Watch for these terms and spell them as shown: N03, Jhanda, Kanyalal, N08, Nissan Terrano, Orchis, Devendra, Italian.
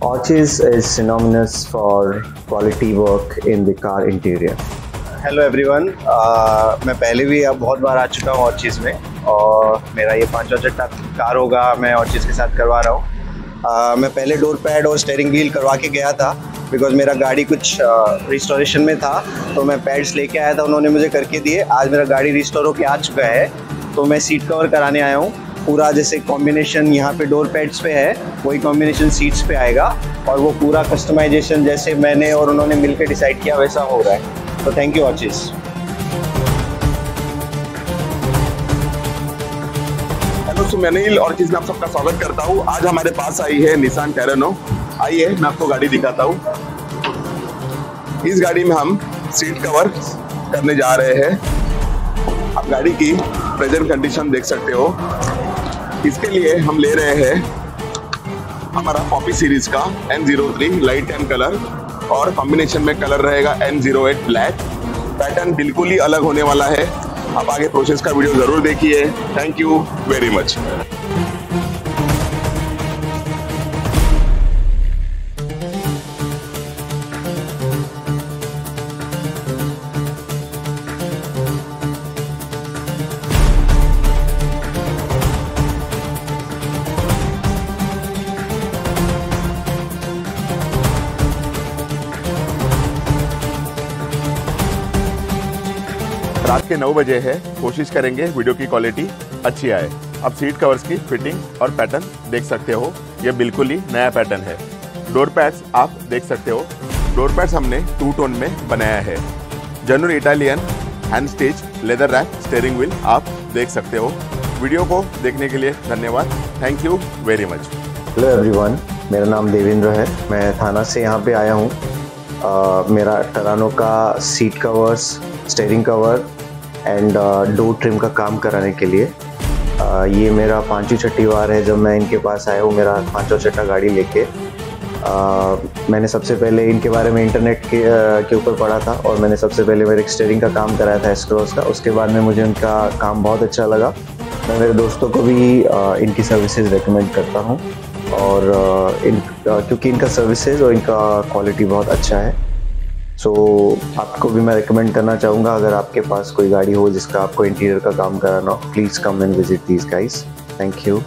Orchis is synonymous for quality work in the car interior. Hello everyone, मैं पहले भी अब बहुत बार आ चुका हूँ Orchis में और मेरा ये पाँचवां चट्टा कार होगा मैं Orchis के साथ करवा रहा हूँ। मैं पहले डोर पैड और स्टेयरिंग व्हील करवा के गया था बिकॉज मेरा गाड़ी कुछ रिस्टोरेशन में था, तो मैं पैड्स लेके आया था, उन्होंने मुझे करके दिए। आज मेरा गाड़ी रिस्टोर होके आ चुका है तो मैं सीट कवर कराने आया हूँ। पूरा जैसे कॉम्बिनेशन यहाँ पे डोर पैड्स पे है वही कॉम्बिनेशन सीट्स पे आएगा और वो पूरा कस्टमाइजेशन जैसे मैंने और उन्होंने मिलकर डिसाइड किया वैसा हो रहा है। तो थैंक यू Orchis। हेलो, तो मैंने Orchis में आप सबका स्वागत करता हूँ। आज हमारे पास आई है Nissan Terrano। आइए मैं आपको गाड़ी दिखाता हूँ। इस गाड़ी में हम सीट कवर करने जा रहे हैं। आप गाड़ी की प्रेजेंट कंडीशन देख सकते हो। इसके लिए हम ले रहे हैं हमारा पॉपी सीरीज का N03 लाइट एंड कलर और कॉम्बिनेशन में कलर रहेगा N08 ब्लैक। पैटर्न बिल्कुल ही अलग होने वाला है। आप आगे प्रोसेस का वीडियो जरूर देखिए। Thank you very much. रात के 9 बजे है, कोशिश करेंगे वीडियो की क्वालिटी अच्छी आए। आप सीट कवर्स की फिटिंग और पैटर्न देख सकते हो, यह बिल्कुल ही नया पैटर्न है। डोर पैड्स आप देख सकते हो। डोर पैड्स हमने 2 टोन में बनाया है। General Italian hand stitch leather rack steering wheel आप देख सकते हो। वीडियो को देखने के लिए धन्यवाद। Thank you very much. Hello everyone, मेरा नाम देवेंद्र है। मैं थाना से यहाँ पे आया हूँ। मेरा Terrano का seat covers, steering cover and door trim का काम कराने के लिए। ये मेरा 5वीं छठी बार है जब मैं इनके पास आया हूँ। मेरा 5वां चट्टा गाड़ी लेके मैंने सबसे पहले इनके बारे में इंटरनेट के ऊपर पढ़ा था और मैंने सबसे पहले मेरे स्टीयरिंग का काम कराया था एस्क्रॉस का। उसके बाद में मुझे उनका काम बहुत अच्छा लगा। मैं मेरे दोस्तों को भी इनकी सर्विसेज रेकमेंड करता हूँ और क्योंकि इनका सर्विसेज और इनका क्वालिटी बहुत अच्छा है। सो आपको भी मैं रिकमेंड करना चाहूँगा, अगर आपके पास कोई गाड़ी हो जिसका आपको इंटीरियर का काम कराना हो, please come and visit these guys. Thank you.